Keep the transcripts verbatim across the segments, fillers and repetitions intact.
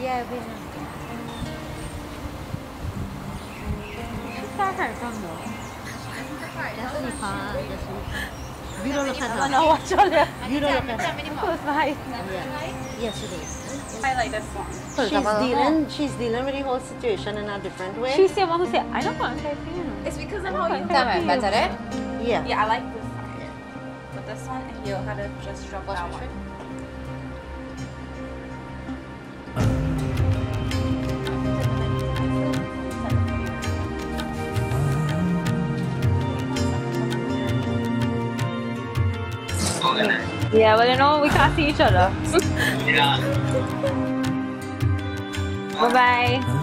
Yeah, we have. You don't look at that. Watch all that. You don't look at that. Yes, it is. I like this one. She's dealing, she's dealing with the whole situation in a different way. She's the one who said, I don't want to type you. It's because I know you have it better, right? Yeah. Yeah, I like this one. Yeah. But this one, if you had to just drop that one. Yeah, well, you know, we can't see each other. Yeah. Bye-bye.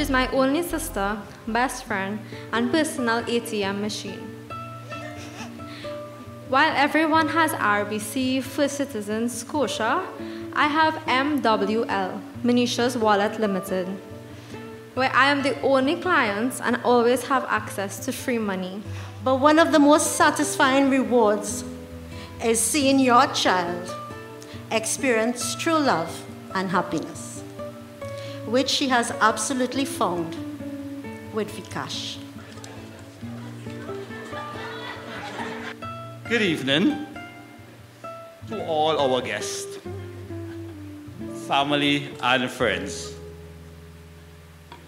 She's my only sister, best friend, and personal A T M machine. While everyone has R B C, First Citizen, Scotia, I have M W L, Manisha's Wallet Limited, where I am the only client and always have access to free money. But one of the most satisfying rewards is seeing your child experience true love and happiness, which she has absolutely found with Vikash. Good evening to all our guests, family and friends.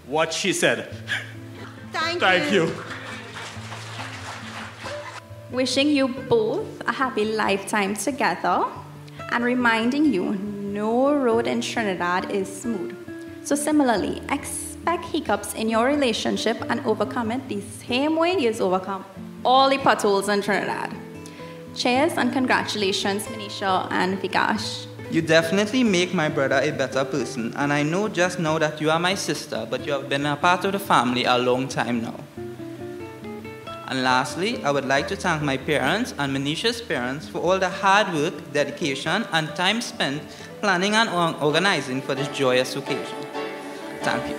What she said. Thank, Thank you. you. Wishing you both a happy lifetime together and reminding you no road in Trinidad is smooth. So similarly, expect hiccups in your relationship and overcome it the same way you've overcome all the potholes in Trinidad. Cheers and congratulations, Manisha and Vikash. You definitely make my brother a better person, and I know just now that you are my sister, but you have been a part of the family a long time now. And lastly, I would like to thank my parents and Manisha's parents for all the hard work, dedication, and time spent planning and organizing for this joyous occasion. Thank you.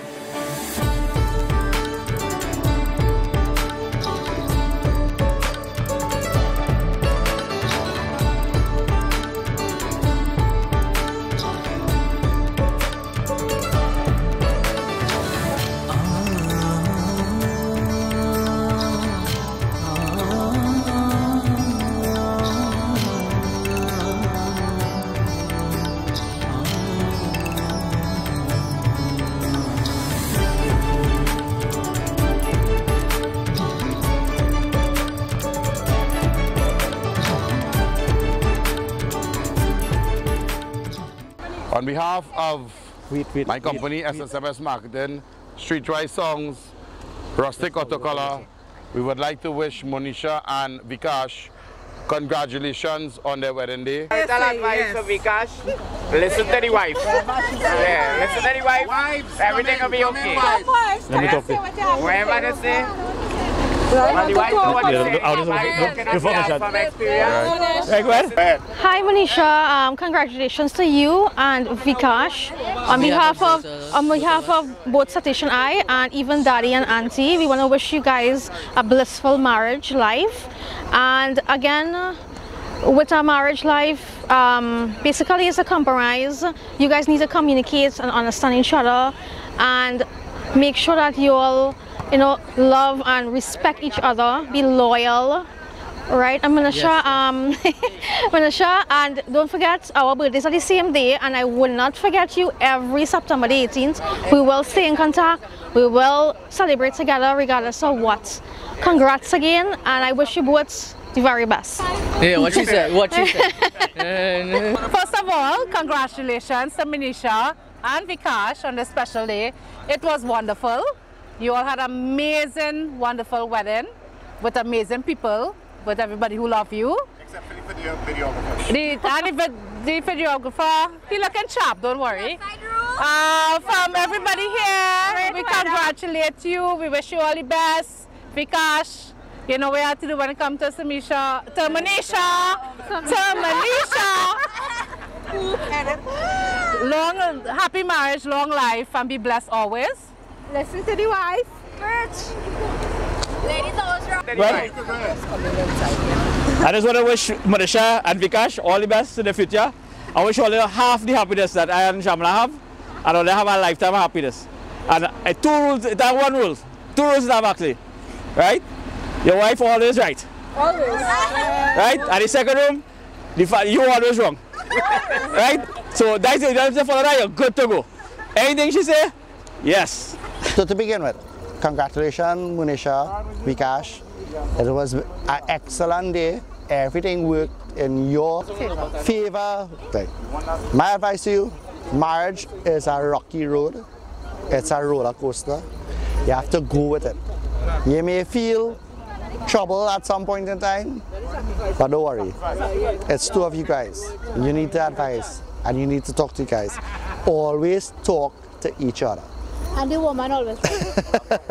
On behalf of wait, wait, my company, wait, wait. S S M S Marketing, Streetwise Songs, Rustic Auto Color, we would like to wish Manisha and Vikash congratulations on their wedding day. Marital advice for Vikash, listen to the wife. Yeah, listen to the wife. Wives, everything will be okay. Let me talk to you. Whatever they say. Hi Manisha, um, congratulations to you and Vikash. On behalf of on behalf of both Satish and I, and even Daddy and Auntie, we want to wish you guys a blissful marriage life. And again, with our marriage life, um, basically it's a compromise. You guys need to communicate and understand each other, and make sure that you all, you know, love and respect each other, be loyal, right? And Manisha, yes, um, Manisha, and don't forget, our birthdays are the same day, and I will not forget you. Every September the eighteenth, we will stay in contact, we will celebrate together regardless of what. Congrats again, and I wish you both the very best. Yeah, what she said, what she said. First of all, congratulations to Manisha and Vikash on this special day. It was wonderful. You all had an amazing, wonderful wedding with amazing people, with everybody who love you. Except for the videographer. The, and the, the videographer, he looking sharp, don't worry. Uh, from everybody here, we congratulate you. We wish you all the best. Vikash, you know what to do when it comes to Manisha. To Manisha. To Manisha. Long, happy marriage, long life, and be blessed always. Listen to the wife. Birch. Ladies always wrong. Well, I just want to wish Manisha and Vikash all the best in the future. I wish all the half the happiness that I and Shamla have, and all they have a lifetime of happiness. And uh, two rules, it's not one rule. Two rules that have actually. Right? Your wife always right. Always. Right? And the second room, the you always wrong. Right? So that's it. You don't have to follow that, you're good to go. Anything she say? Yes. So to begin with, congratulations Manisha, Vikash. It was an excellent day. Everything worked in your favor. My advice to you, marriage is a rocky road. It's a roller coaster. You have to go with it. You may feel trouble at some point in time, but don't worry. It's two of you guys. You need the advice and you need to talk to you guys. Always talk to each other. and the woman always.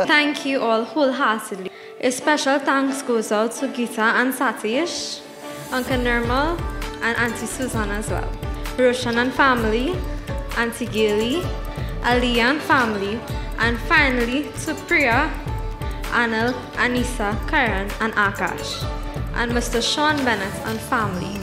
Thank you all wholeheartedly. A special thanks goes out to Gita and Satish, Uncle Nirmal and Auntie Susan as well, Roshan and family, Auntie Gaili, Ali and family, and finally Supriya, Anil, Anissa, Karen and Akash, and Mister Sean Bennett and family.